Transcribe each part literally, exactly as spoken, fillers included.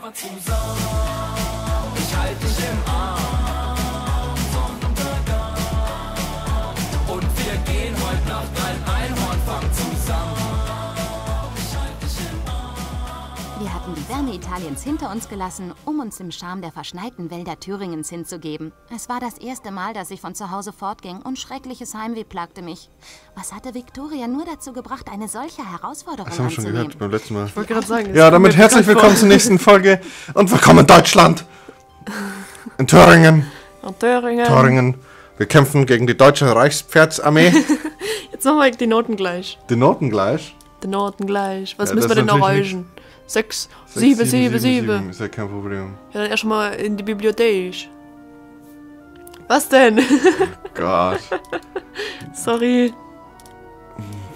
never too sound. Ich halte dich im Arm. Sonntagabend. Und wir gehen heute Nacht ein Einhornfang zusammen. Ich halte dich im Arm. Wir hatten die Wärme Italiens hinter uns gelassen, um uns dem Charme der verschneiten Wälder Thüringens hinzugeben. Es war das erste Mal, dass ich von zu Hause fortging, und schreckliches Heimweh plagte mich. Was hatte Viktoria nur dazu gebracht, eine solche Herausforderung anzunehmen? Das haben wir schon gehört beim letzten Mal. Ich wollte gerade sagen. Ja, damit herzlich willkommen zur nächsten Folge und willkommen in Deutschland. In Thüringen. In Thüringen. Thüringen. Wir kämpfen gegen die deutsche Reichspferdsarmee. Jetzt nochmal die Noten gleich. Die Noten gleich? Die Noten gleich. Was ja, müssen wir denn noch reichen? Sechs, sieben, sieben, sieben. Ist ja kein Problem. Ja, dann erstmal in die Bibliothek. Was denn? Oh Gott. Sorry.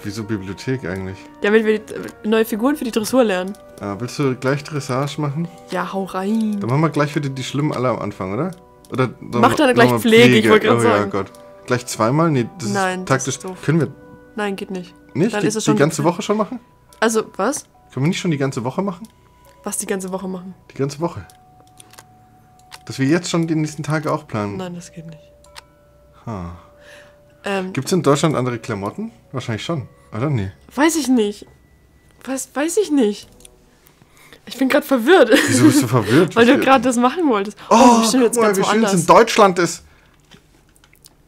Wieso Bibliothek eigentlich? Ja, damit wir neue Figuren für die Dressur lernen. Ah, willst du gleich Dressage machen? Ja, hau rein. Dann machen wir gleich wieder die Schlimmen alle am Anfang, oder? Oder mach dann gleich Pflege, Pflege, ich wollte gerade oh, sagen. Ja, Gott. Gleich zweimal? Nee, das Nein, ist taktisch. Das ist können wir. Nein, geht nicht. Nicht? Dann die, ist es schon die ganze Woche schon machen? Also, was? Können wir nicht schon die ganze Woche machen? Was die ganze Woche machen? Die ganze Woche. Dass wir jetzt schon die nächsten Tage auch planen. Nein, das geht nicht. Huh. Ähm, Gibt es in Deutschland andere Klamotten? Wahrscheinlich schon, oder? Nee. Weiß ich nicht. Was, weiß ich nicht. Ich bin gerade verwirrt. Wieso bist du verwirrt? Weil du gerade das machen wolltest. Oh, oh guck jetzt mal, ganz wie schön es in Deutschland ist.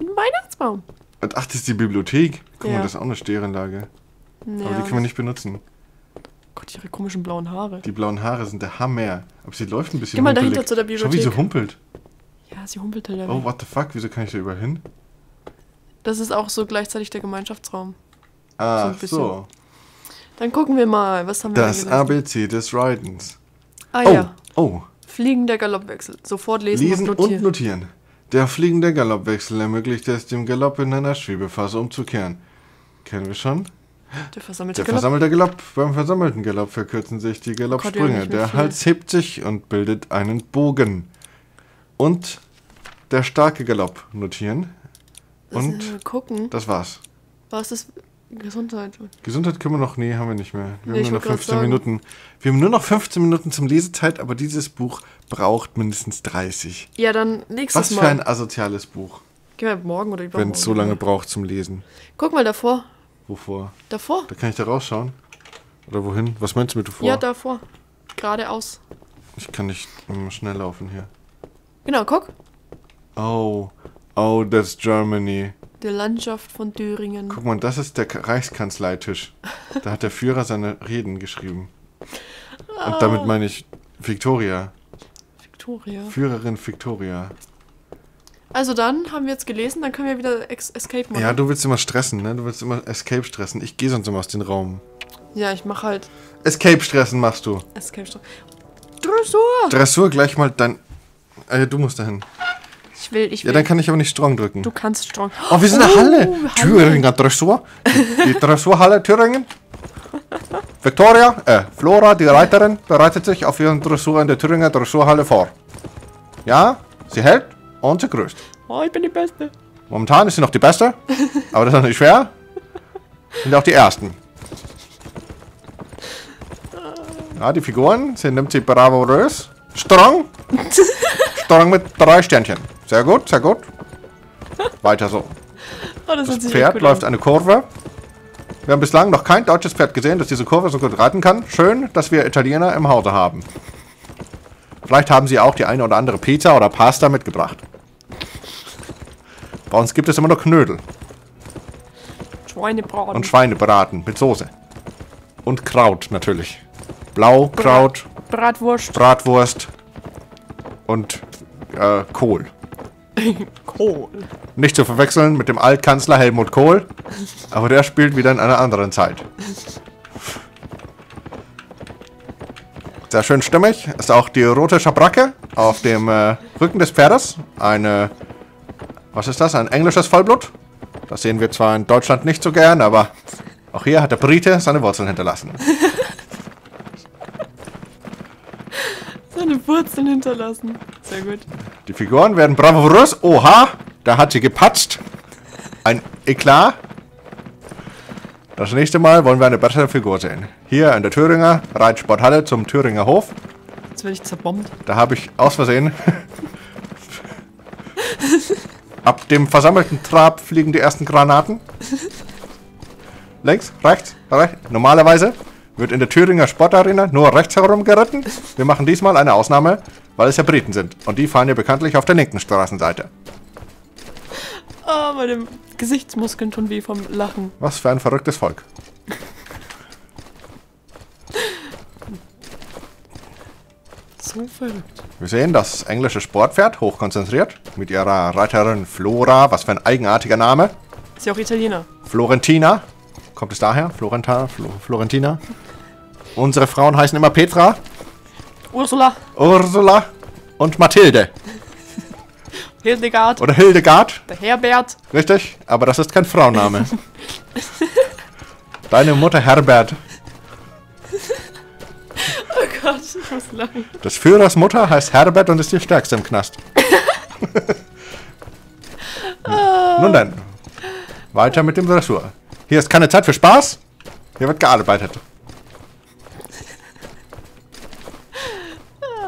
Ein Weihnachtsbaum. Ach, das ist die Bibliothek. Guck ja. mal, das ist auch eine Stereoanlage. Ja. Aber die können wir nicht benutzen. Gott, ihre komischen blauen Haare. Die blauen Haare sind der Hammer. Aber sie läuft ein bisschen. Geh mal humpelig. Dahinter zu der Bibliothek. Schau, wie sie humpelt. Ja, sie humpelt halt. Oh, what the fuck? Wieso kann ich da überall hin? Das ist auch so gleichzeitig der Gemeinschaftsraum. Ah, so. so. Dann gucken wir mal, was haben wir das denn A B C des Reitens. Ah oh, ja. Oh. Fliegender Galoppwechsel. Sofort lesen, lesen und, notieren. und notieren. Der fliegende Galoppwechsel ermöglicht es, dem Galopp in einer Schwebephase umzukehren. Kennen wir schon? Der versammelte, der Galopp. versammelte Galopp. Beim versammelten Galopp verkürzen sich die Galoppsprünge. Gott, der Hals hebt sich und bildet einen Bogen. Und der starke Galopp notieren. Und das, äh, gucken. das war's. Was ist Gesundheit? Gesundheit können wir noch, nee, haben wir nicht mehr. Wir nee, haben nur noch fünfzehn Minuten. Wir haben nur noch fünfzehn Minuten zum Lesezeit, aber dieses Buch braucht mindestens dreißig. Ja, dann nächstes Mal. Was für ein asoziales Buch. Gehen wir morgen oder übermorgen. Wenn es so lange braucht zum Lesen. Guck mal davor. Wovor? Davor. Da kann ich da rausschauen? Oder wohin? Was meinst du mit davor? Ja, davor. Geradeaus. Ich kann nicht ähm, schnell laufen hier. Genau, guck. Oh. Oh, that's Germany. Die Landschaft von Thüringen. Guck mal, das ist der Reichskanzleitisch. Da hat der Führer seine Reden geschrieben. Ah. Und damit meine ich Victoria. Victoria. Führerin Victoria. Also dann haben wir jetzt gelesen, dann können wir wieder Escape machen. Ja, du willst immer stressen, ne? Du willst immer Escape stressen. Ich gehe sonst immer aus dem Raum. Ja, ich mach halt... Escape stressen machst du. Escape stressen. Dressur! Dressur, gleich mal dein... Ah, ja, du musst dahin. Ich will, ich will. Ja, dann kann ich aber nicht Strong drücken. Du kannst Strong. Oh, wir sind in der Halle. Oh, Thüringer Dressur. Die, die Dressurhalle Thüringen. Victoria, äh, Flora, die Reiterin, bereitet sich auf ihren Dressur in der Thüringer Dressurhalle vor. Ja, sie hält und sie grüßt. Oh, ich bin die Beste. Momentan ist sie noch die Beste, aber das ist noch nicht schwer. Sind auch die Ersten. Ja, die Figuren, sie nimmt sie bravourös. Strong. Strong mit drei Sternchen. Sehr gut, sehr gut. Weiter so. Oh, das das Pferd läuft an. eine Kurve. Wir haben bislang noch kein deutsches Pferd gesehen, das diese Kurve so gut reiten kann. Schön, dass wir Italiener im Hause haben. Vielleicht haben sie auch die eine oder andere Pizza oder Pasta mitgebracht. Bei uns gibt es immer nur Knödel. Schweinebraten. Und Schweinebraten mit Soße. Und Kraut natürlich. Blaukraut. Bratwurst. Bratwurst. Und äh, Kohl. Kohl. Nicht zu verwechseln mit dem Altkanzler Helmut Kohl. Aber der spielt wieder in einer anderen Zeit. Sehr schön stimmig. Ist auch die rote Schabracke auf dem äh, Rücken des Pferdes. Eine... Was ist das? Ein englisches Vollblut? Das sehen wir zwar in Deutschland nicht so gern, aber... Auch hier hat der Brite seine Wurzeln hinterlassen. Seine Wurzeln hinterlassen. Sehr gut. Die Figuren werden bravourös. Oha, da hat sie gepatzt. Ein Eklat. Das nächste Mal wollen wir eine bessere Figur sehen. Hier in der Thüringer Reitsporthalle zum Thüringer Hof. Jetzt werde ich zerbombt. Da habe ich aus Versehen. Ab dem versammelten Trab fliegen die ersten Granaten. Links, rechts, rechts. Normalerweise wird in der Thüringer Sportarena nur rechts herum geritten. Wir machen diesmal eine Ausnahme, weil es ja Briten sind. Und die fahren ja bekanntlich auf der linken Straßenseite. Oh, meine Gesichtsmuskeln tun weh vom Lachen. Was für ein verrücktes Volk. So verrückt. Wir sehen das englische Sportpferd, hochkonzentriert, mit ihrer Reiterin Flora. Was für ein eigenartiger Name. Ist ja auch Italiener. Florentina. Kommt es daher? Florenta, Flo, Florentina. Unsere Frauen heißen immer Petra. Ursula. Ursula. Und Mathilde. Hildegard. Oder Hildegard. Der Herbert. Richtig, aber das ist kein Frauenname. Deine Mutter Herbert. Oh Gott, ich muss lachen. Des Führers Mutter heißt Herbert und ist die Stärkste im Knast. Nun dann, weiter mit dem Dressur. Hier ist keine Zeit für Spaß. Hier wird gearbeitet.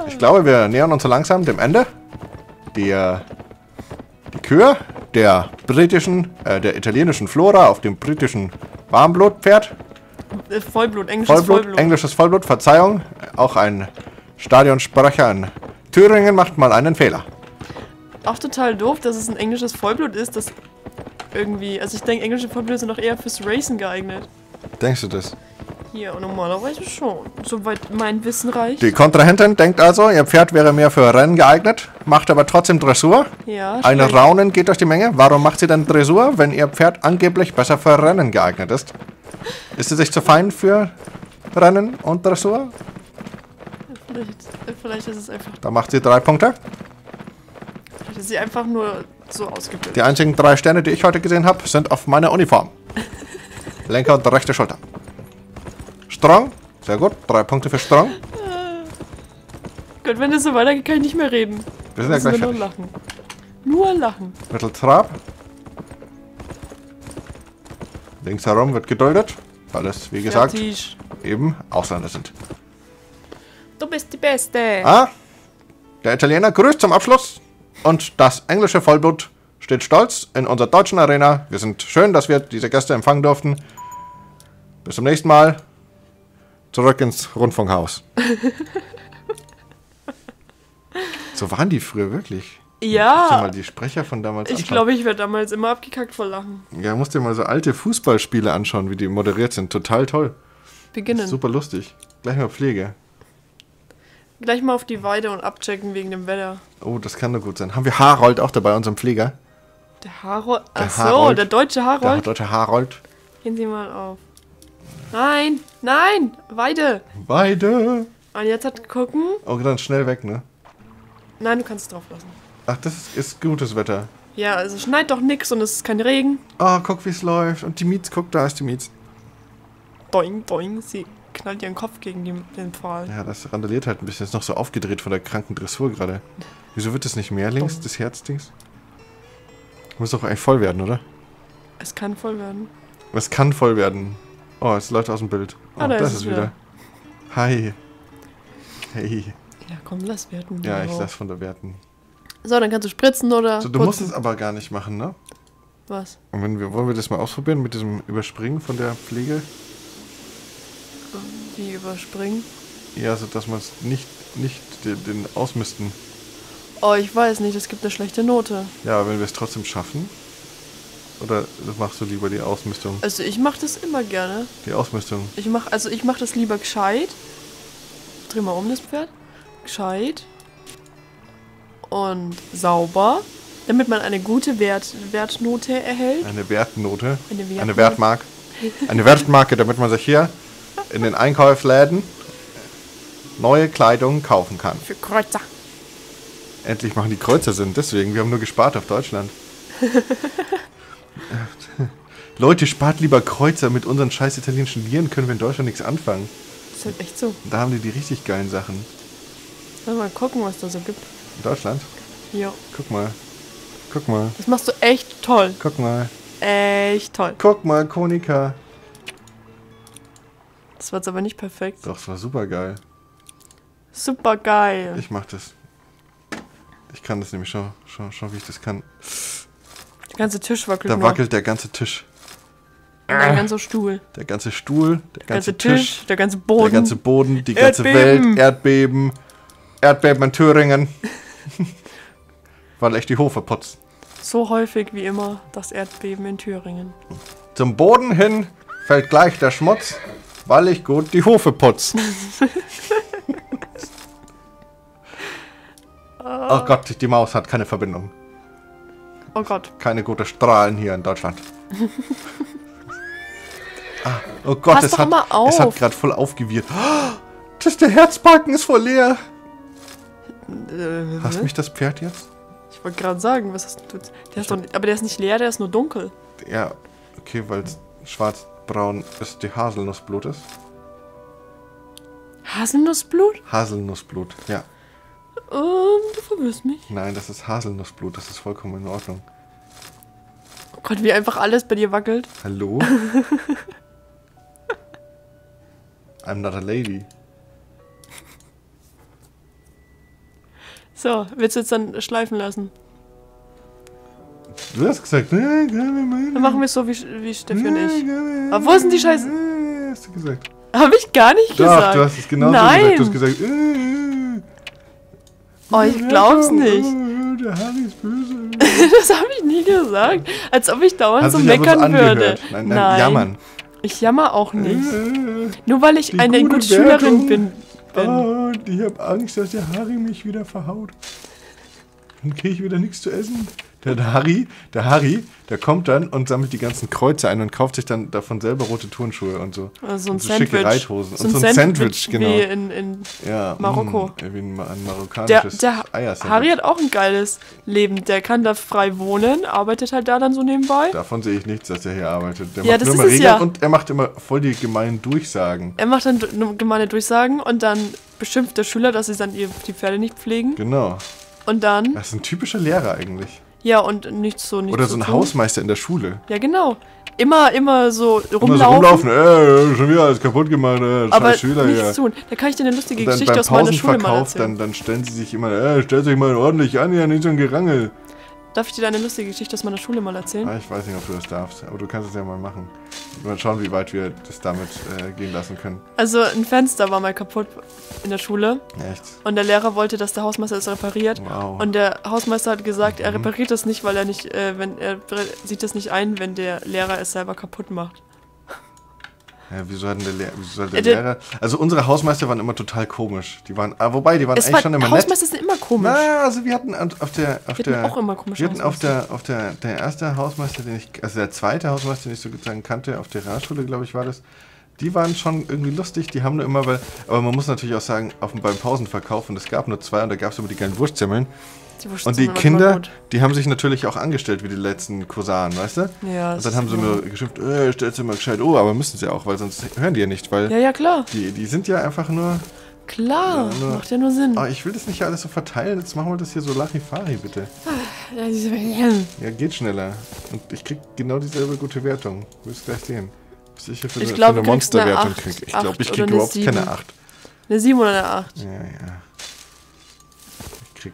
Ich glaube, wir nähern uns so langsam dem Ende. Die, die Kür der britischen, äh, der italienischen Flora auf dem britischen Warmblutpferd. Vollblut, englisches Vollblut, Vollblut. Englisches Vollblut, Verzeihung. Auch ein Stadionsprecher in Thüringen macht mal einen Fehler. Auch total doof, dass es ein englisches Vollblut ist, das... Irgendwie, also ich denke, englische Vollblüte sind doch eher fürs Racen geeignet. Denkst du das? Ja, normalerweise schon. Soweit mein Wissen reicht. Die Kontrahentin denkt also, ihr Pferd wäre mehr für Rennen geeignet, macht aber trotzdem Dressur. Ja. Ein Raunen geht durch die Menge. Warum macht sie denn Dressur, wenn ihr Pferd angeblich besser für Rennen geeignet ist? Ist sie sich zu fein für Rennen und Dressur? Vielleicht, vielleicht ist es einfach... Da macht sie drei Punkte. Vielleicht ist sie einfach nur... so ausgebildet. Die einzigen drei Sterne, die ich heute gesehen habe, sind auf meiner Uniform. Lenker und rechte Schulter. Strong. Sehr gut. Drei Punkte für Strong. Gott, wenn das so weitergeht, kann ich nicht mehr reden. Wir sind ja gleich fertig. Nur lachen. Nur lachen. Mitteltrab. Links herum wird geduldet, weil es, wie gesagt, fertig. Eben Ausländer sind. Du bist die Beste. Ah, der Italiener grüßt zum Abschluss. Und das englische Vollblut steht stolz in unserer deutschen Arena. Wir sind schön, dass wir diese Gäste empfangen durften. Bis zum nächsten Mal. Zurück ins Rundfunkhaus. So waren die früher wirklich. Ja. Ich mal die Sprecher von damals anschauen. Ich glaube, ich wäre damals immer abgekackt vor Lachen. Ja, musst dir mal so alte Fußballspiele anschauen, wie die moderiert sind. Total toll. Beginnen. Super lustig. Gleich mal Pflege. Gleich mal auf die Weide und abchecken wegen dem Wetter. Oh, das kann doch gut sein. Haben wir Harold auch dabei, unserem Pfleger? Der Harold? Achso, der deutsche Harold? Der deutsche Harold. Gehen Sie mal auf. Nein, nein, Weide. Weide. Und jetzt hat gucken. Oh, dann schnell weg, ne? Nein, du kannst es drauf lassen. Ach, das ist, ist gutes Wetter. Ja, also schneit doch nix und es ist kein Regen. Oh, guck, wie es läuft. Und die Mietz, guck, da ist die Mietz. Doing, doing, sie... knallt ihren Kopf gegen die, den Pfahl. Ja, das randaliert halt ein bisschen. Ist noch so aufgedreht von der kranken Dressur gerade. Wieso wird das nicht mehr links, dumm. Das Herzdings? Muss doch eigentlich voll werden, oder? Es kann voll werden. Es kann voll werden. Oh, es läuft aus dem Bild. Oh, ah, da das ist es wieder. wieder. Hi. Hey. Ja, komm, lass werten. Ja, ich lass von der werten. So, dann kannst du spritzen oder so, du putzen. Musst es aber gar nicht machen, ne? Was? Und wenn wir, wollen wir das mal ausprobieren mit diesem Überspringen von der Pflege? Die überspringen. Ja, so dass man es nicht, nicht den, den ausmisten. Oh, ich weiß nicht, es gibt eine schlechte Note. Ja, aber wenn wir es trotzdem schaffen? Oder machst du lieber die Ausmistung? Also ich mache das immer gerne. Die Ausmistung? Ich mach, also ich mache das lieber gescheit. Dreh mal um das Pferd. Gescheit. Und sauber. Damit man eine gute Wert, Wertnote erhält. Eine Wertnote? Eine Wertmark. Eine Wertmark. Eine Wertmarke, damit man sich hier... in den Einkaufsläden neue Kleidung kaufen kann. Für Kreuzer. Endlich machen die Kreuzer Sinn, deswegen. Wir haben nur gespart auf Deutschland. Leute, spart lieber Kreuzer. Mit unseren scheiß italienischen Lieren können wir in Deutschland nichts anfangen. Das ist halt echt so. Da haben die die richtig geilen Sachen. Lass mal gucken, was da so gibt. In Deutschland? Ja. Guck mal. Guck mal. Das machst du echt toll. Guck mal. Echt toll. Guck mal, Konika. Das war jetzt aber nicht perfekt. Doch, das war super geil. Super geil. Ich mach das. Ich kann das nämlich. Schau, schau, schau wie ich das kann. Der ganze Tisch wackelt. Da nur. wackelt der ganze Tisch. Und der ganze Stuhl. Der ganze Stuhl, der, der ganze, ganze Tisch, Tisch, der ganze Boden. Der ganze Boden, die ganze Erdbeben. Welt, Erdbeben. Erdbeben in Thüringen. Weil echt die Hofe putzt. So häufig wie immer das Erdbeben in Thüringen. Zum Boden hin fällt gleich der Schmutz, weil ich gut die Hofe putz. Oh Gott, die Maus hat keine Verbindung. Oh Gott. Keine guten Strahlen hier in Deutschland. Ah, oh Gott, es hat, es hat gerade voll aufgewirrt. Oh, das der Herzbalken ist voll leer. Äh, hast mich das Pferd jetzt? Ich wollte gerade sagen, was hast du... Der ist doch, aber der ist nicht leer, der ist nur dunkel. Ja, okay, weil es schwarzbraun ist, die Haselnussblut ist. Haselnussblut? Haselnussblut, ja. Ähm, du verwirrst mich. Nein, das ist Haselnussblut, das ist vollkommen in Ordnung. Oh Gott, wie einfach alles bei dir wackelt. Hallo? I'm not a lady. So, willst du jetzt dann schleifen lassen? Du hast gesagt, ne? Dann machen wir es so wie, wie Steffi und ich. Aber wo sind die Scheiße? Hast du gesagt. Hab ich gar nicht gesagt. Doch, du hast es genau so gesagt. Du hast gesagt, oh, ich glaub's nicht. Der Harry ist böse. Das habe ich nie gesagt. Als ob ich dauernd hast so meckern würde. Nein, nein, nein, jammern. Ich jammer auch nicht. Nur weil ich die eine gute, gute Schülerin bin. bin. Oh, ich habe Angst, dass der Harry mich wieder verhaut. Dann kriege ich wieder nichts zu essen. Der Harry, der Harry, der kommt dann und sammelt die ganzen Kreuze ein und kauft sich dann davon selber rote Turnschuhe und so. Also so ein und so Sandwich. Schicke Reithosen. So und so ein Sandwich, Sandwich genau. Wie in, in ja, Marokko. Mh, wie ein, ein marokkanisches der, der Harry hat auch ein geiles Leben. Der kann da frei wohnen, arbeitet halt da dann so nebenbei. Davon sehe ich nichts, dass er hier arbeitet. Der ja, macht das nur ist Regeln ja. Und er macht immer voll die gemeinen Durchsagen. Er macht dann gemeine Durchsagen und dann beschimpft der Schüler, dass sie dann die Pferde nicht pflegen. Genau. Und dann... Das ist ein typischer Lehrer eigentlich. Ja, und nichts so nichts. Oder so ein tun. Hausmeister in der Schule. Ja, genau. Immer, immer so rumlaufen. Immer so rumlaufen. Ey, schon wieder alles kaputt gemacht. Ey, aber Schüler, nichts ja. tun. Da kann ich dir eine lustige dann Geschichte aus meiner Schule mal erzählen. Dann, dann stellen sie sich immer, ey, stellt euch mal ordentlich an, ja, nicht so ein Gerangel. Darf ich dir eine lustige Geschichte aus meiner Schule mal erzählen? Ah, ich weiß nicht, ob du das darfst, aber du kannst es ja mal machen. Mal schauen, wie weit wir das damit äh, gehen lassen können. Also ein Fenster war mal kaputt in der Schule. Echt? Und der Lehrer wollte, dass der Hausmeister es repariert. Wow. Und der Hausmeister hat gesagt, mhm. er repariert das nicht, weil er nicht, äh, wenn er sieht das nicht ein, wenn der Lehrer es selber kaputt macht. Ja, wieso hat der, Lehr wieso hat der, der Lehrer... Also unsere Hausmeister waren immer total komisch. Die waren... Ah, wobei, die waren eigentlich war, schon immer nett. Hausmeister sind immer komisch. Naja, also wir hatten auf der... Auf wir der, hatten auch immer komische wir hatten auf der, auf der... Der erste Hausmeister, den ich... Also der zweite Hausmeister, den ich sozusagen kannte, auf der Realschule, glaube ich, war das. Die waren schon irgendwie lustig. Die haben nur immer... weil Aber man muss natürlich auch sagen, auf dem, beim Pausenverkauf, und es gab nur zwei, und da gab es immer die kleinen Wurstsemmeln. Die und die Kinder, die haben sich natürlich auch angestellt wie die letzten Kosanen, weißt du? Ja. Und dann haben sie ja. mir geschimpft, äh, stellt sie mal gescheit, oh, aber müssen sie auch, weil sonst hören die ja nicht, weil... Ja, ja, klar. Die, die sind ja einfach nur... Klar, ja, nur, macht ja nur Sinn. Oh, ich will das nicht alles so verteilen, jetzt machen wir das hier so Larifari, bitte. Ja, geht schneller. Und ich krieg genau dieselbe gute Wertung. Du wirst gleich sehen. Was ich hier für, ich so, glaub, für eine Monsterwertung krieg. Ich glaube, ich krieg überhaupt sieben. Keine acht. Eine sieben oder eine acht? Ja, ja. Ich krieg...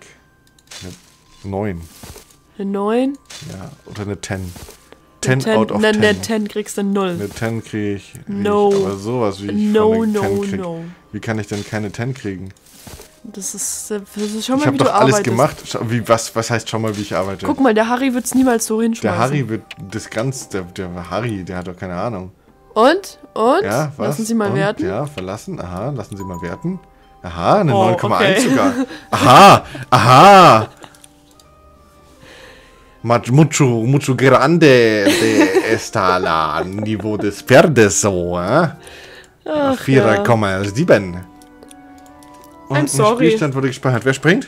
neun. Eine neun? Ja, oder eine zehn. zehn out of ten. Eine zehn kriegst du null. Eine zehn krieg ich. No. Ich, aber sowas wie ich no, von no, zehn krieg. No. Wie kann ich denn keine zehn kriegen? Das ist, das ist schon mal, ich wie du arbeitest. Ich hab doch alles gemacht. Wie, was, was heißt schon mal, wie ich arbeite? Guck mal, der Harry wird's niemals so hinschmeißen. Der Harry wird das Ganze, der, der Harry, der hat doch keine Ahnung. Und? Und? Ja, was? Lassen Sie mal Und? Werten. Ja, verlassen. Aha, lassen Sie mal werten. Aha, eine oh, neun Komma eins okay. sogar. Aha, aha. Mucho, mucho grande está la Niveau des Pferdes, so, äh? vier Komma sieben. Ja. Und ein Spielstand wurde gespeichert. Wer springt?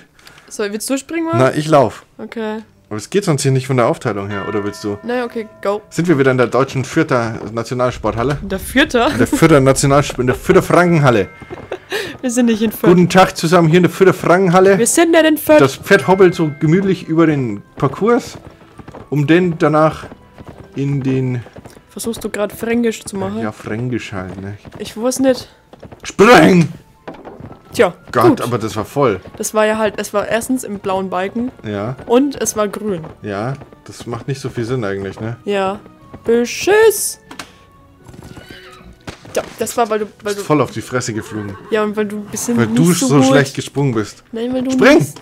So, willst du springen, Mann? Na, ich lauf. Okay. Aber es geht sonst hier nicht von der Aufteilung her, oder willst du? Nein, okay, go. Sind wir wieder in der deutschen Fürther Nationalsporthalle? In der Fürther? In der Fürther Nationalsport, in der Fürther Frankenhalle. Wir sind nicht in Fürth. Guten Tag zusammen hier in der Fürther Frankenhalle. Wir sind ja in Fürth. Das Pferd hoppelt so gemütlich über den Parcours, um den danach in den... Versuchst du gerade Fränkisch zu machen? Ja, ja, Fränkisch halt, ne? Ich weiß nicht. Spring! Tja, Gott, gut. Aber das war voll. Das war ja halt, es war erstens im blauen Balken. Ja. Und es war grün. Ja, das macht nicht so viel Sinn eigentlich, ne? Ja. Beschiss! Ja, das war, weil du... Weil du voll auf die Fresse geflogen. Ja, und weil du ein bisschen weil nicht du so, so schlecht gesprungen bist. Nein, weil du... Spring! Nicht,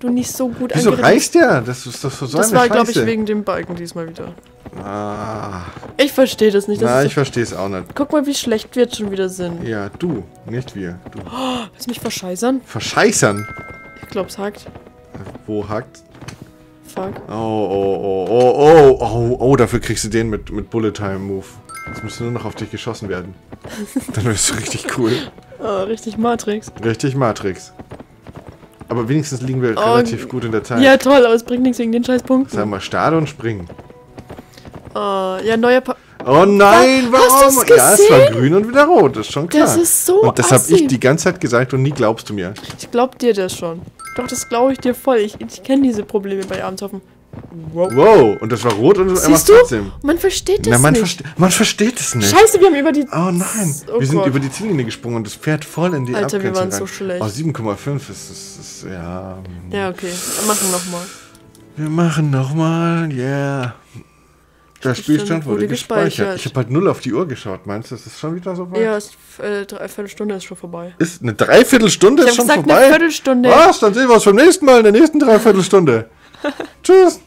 du nicht so gut... Wieso reißt ja? Das ist das so Das war, glaube ich, wegen dem Balken diesmal wieder. Ah. Ich verstehe das nicht. Das Na, ich so verstehe es auch nicht. Guck mal, wie schlecht wir jetzt schon wieder sind. Ja, du, nicht wir. Du. Oh, willst du mich verscheißern? Verscheißern? Ich glaube, es hakt. Wo hakt? Fuck. Oh, oh, oh, oh, oh, oh, oh, dafür kriegst du den mit, mit Bullet Time Move. Jetzt müsste nur noch auf dich geschossen werden. Dann wirst du richtig cool. Oh, richtig Matrix. Richtig Matrix. Aber wenigstens liegen wir oh, relativ gut in der Zeit. Ja, toll, aber es bringt nichts wegen den Scheißpunkten. Sag mal, Start und springen. Oh, ja, neuer pa Oh nein, warum? Hast du's gesehen? Ja, es war grün und wieder rot, das ist schon klar. Das ist so Und das habe ich die ganze Zeit gesagt und nie glaubst du mir. Ich glaub dir das schon. Doch, das glaube ich dir voll. Ich, ich kenne diese Probleme bei Abendshoppen. Wow. Wow, und das war rot und immer trotzdem. Man versteht das Na, man nicht. Verste man versteht es nicht. Scheiße, wir haben über die... Oh nein, oh wir sind Gott. über die Ziellinie gesprungen und das Pferd voll in die Alter, Abgrenzung wir waren rein. so schlecht. Oh, sieben Komma fünf ist, ist, ist... Ja... Ja, okay. Wir machen nochmal. Wir machen nochmal, yeah. Der Spielstand wurde gespeichert. gespeichert. Ich habe halt null auf die Uhr geschaut. Meinst du, das ist schon wieder so weit? Ja, ist, äh, Dreiviertelstunde ist schon vorbei. Ist eine Dreiviertelstunde ist schon gesagt, vorbei? Eine Viertelstunde. Was? Dann sehen wir uns beim nächsten Mal in der nächsten Dreiviertelstunde. Tschüss.